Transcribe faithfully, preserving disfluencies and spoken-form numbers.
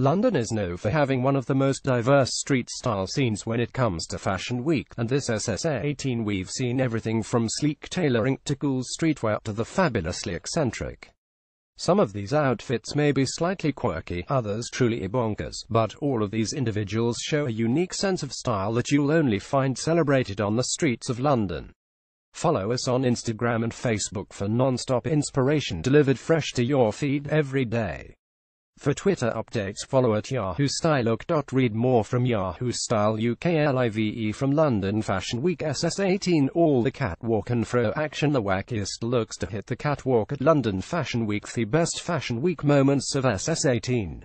London is known for having one of the most diverse street style scenes when it comes to Fashion Week, and this S S eighteen we've seen everything from sleek tailoring to cool streetwear to the fabulously eccentric. Some of these outfits may be slightly quirky, others truly bonkers, but all of these individuals show a unique sense of style that you'll only find celebrated on the streets of London. Follow us on Instagram and Facebook for non-stop inspiration delivered fresh to your feed every day. For Twitter updates, follow at Yahoo Styleuk. Read more from Yahoo Style U K Live from London Fashion Week S S eighteen. All the catwalk and fro action. The wackiest looks to hit the catwalk at London Fashion Week. The best Fashion Week moments of S S eighteen.